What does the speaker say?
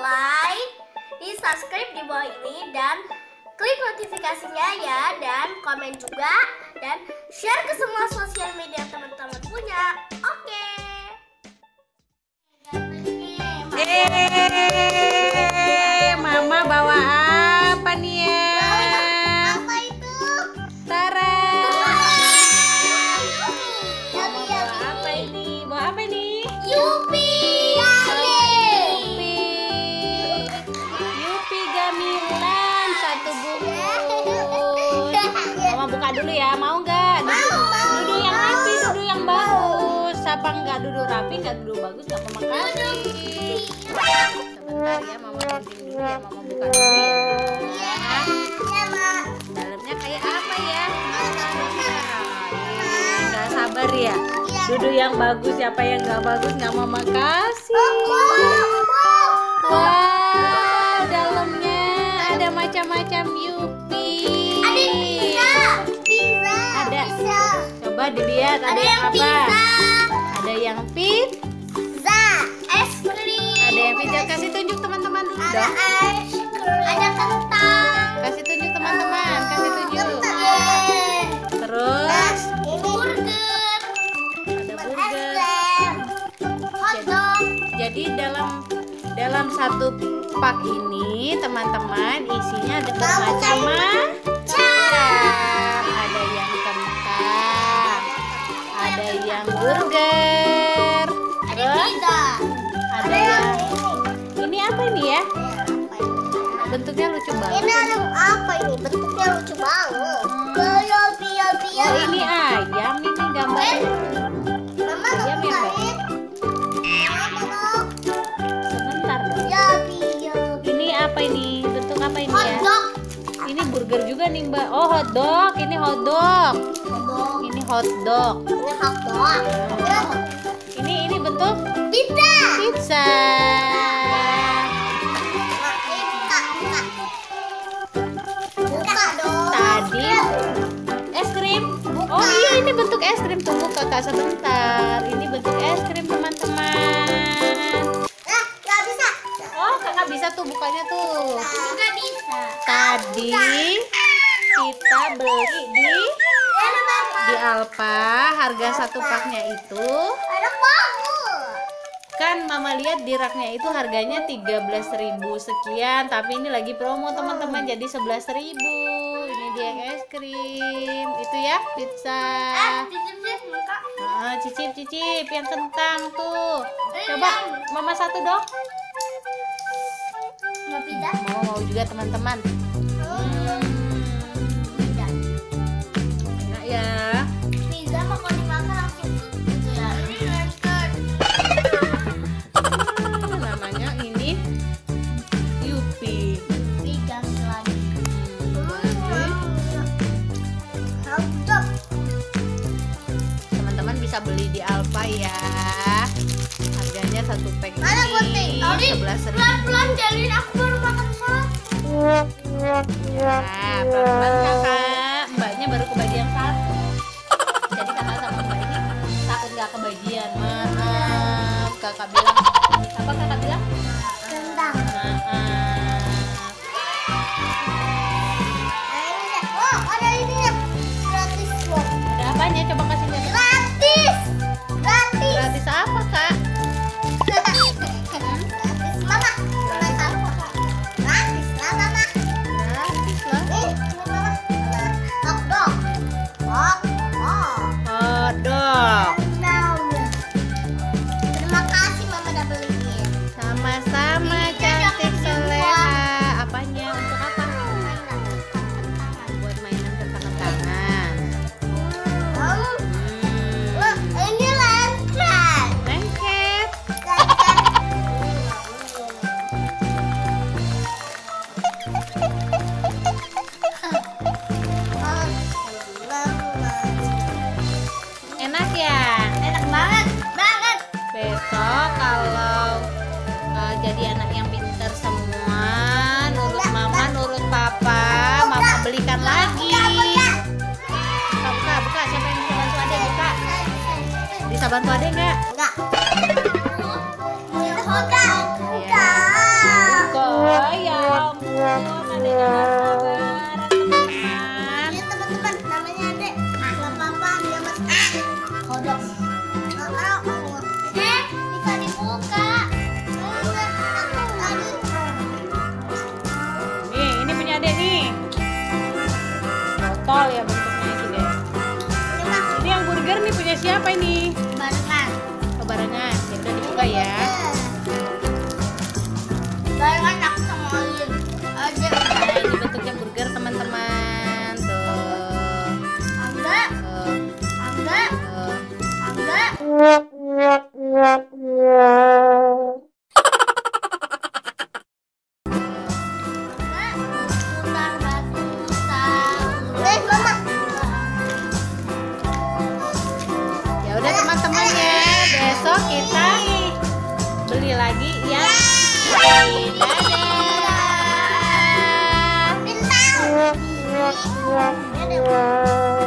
like, di subscribe di bawah ini, dan klik notifikasinya ya, dan komen juga, dan share ke semua sosial media teman-teman punya. Oke. Mama bawa apa nih ya? Apa itu? Tara. Apa ini? Bawa apa ini? Yupi. Dulu ya, mau nggak? Duduk yang rapi, duduk yang bagus. Siapa nggak duduk rapi, nggak duduk bagus, nggak pemakai. Sebentar ya, mama gunting dulu ya, mama buka dulu ya. Dalamnya kayak apa ya? Nggak sabar ya. Duduk yang bagus, siapa yang nggak bagus, nggak mama kasih. Wow, dalamnya ada macam-macam Yupi. Bisa. Coba dilihat ada yang apa? Pizza. Ada yang pizza, es krim. Ada yang pizza, kasih tunjuk teman-teman dulu. Ada es krim. Ada kentang. Kasih tunjuk teman-teman, kasih tunjuk. Kentang. Terus burger. Ada burger. Hotdog. Jadi dalam satu pak ini teman-teman isinya ada bermacam-macam. Ada yang burger, ada pizza, ada yang ini apa ini ya? Bentuknya lucu banget. Ini ada apa ini? Bentuknya lucu banget. Oh, ini ayam ini gambarnya. Mama ayam ya, Mbak? Sebentar dong. Ini apa ini? Bentuk apa ini ya? Hotdog. Ini burger juga nih, Mbak. Oh, hotdog. Ini hotdog. Ini hotdog. Ini hotdog. Ini bentuk pizza. Pizza. Buka dong. Tadi es krim. Buka. Oh iya, ini bentuk es krim. Tunggu kakak sebentar. Ini bentuk es krim teman-teman. Nggak bisa. Oh kakak bisa tuh bukanya tuh. Nggak bisa. Tadi kita beli di Alfa, harga satu paknya itu kan mama lihat di raknya itu harganya 13.000 sekian, tapi ini lagi promo teman-teman jadi 11.000. Ini dia es krim itu ya, pizza. Cicip-cicip yang kentang tuh, coba mama satu dong. Mau juga teman-teman. Beli di Alfa ya, harganya satu pack ini 11.000. Pelan-pelan jalin, aku baru makan satu. Ya, pelan-pelan kakak, mbaknya baru kebagian satu. Jadi kakak sama mbak ini takut nggak kebagian. Maaf, kakak bilang apa kakak bilang? Tentang. Oh, ada ini ya, gratis loh. Ada apanya? Coba kasih lihat. Gratis apa kak? Gratis mama. Gratis apa kak? Gratis lah mama. Gratis lah. Hotdog. Hotdog. Terima kasih mama udah beliin. Sama-sama cantik soleha. Apanya? Untuk apa? Buat mainan kentang-kentangan. Jadi anak yang pintar semua, nurut mama, nurut papa, mama belikan lagi. Buka, siapa yang bisa bantu adek buka? Bisa bantu adek nggak? Enggak. Buka. sekali lagi ya. Dadah.